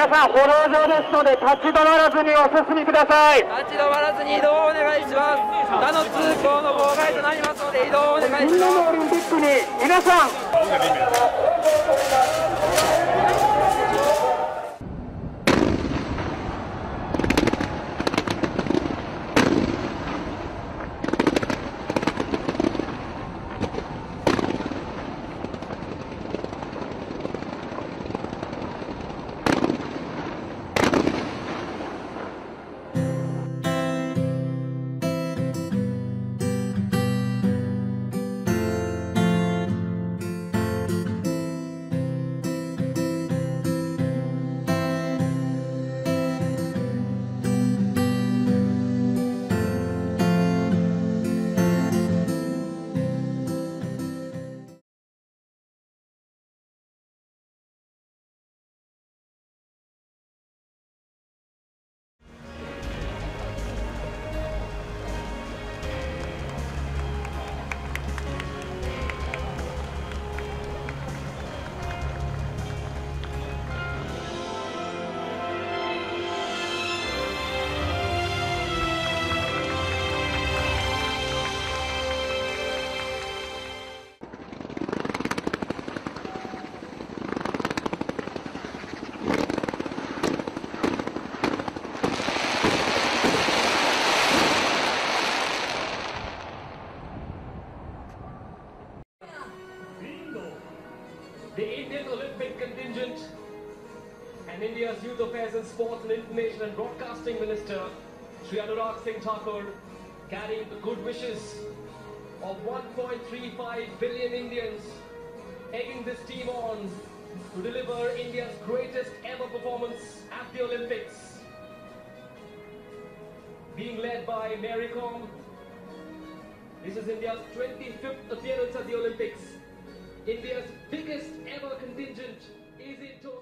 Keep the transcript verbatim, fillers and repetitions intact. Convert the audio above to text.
皆さん歩道上ですので立ち止まらずにお進みください。立ち止まらずに移動をお願いします。他の通行の妨害となりますので移動をお願いします。みんなのオリンピックに皆さん。The Indian Olympic contingent and India's Youth Affairs and Sports and Information and Broadcasting Minister, Shri Anurag Singh Thakur, carried the good wishes of one point three five billion Indians, egging this team on to deliver India's greatest ever performance at the Olympics. Being led by Mary Kom, this is India's twenty-fifth appearance at the Olympics. India's biggest ever contingent is in total.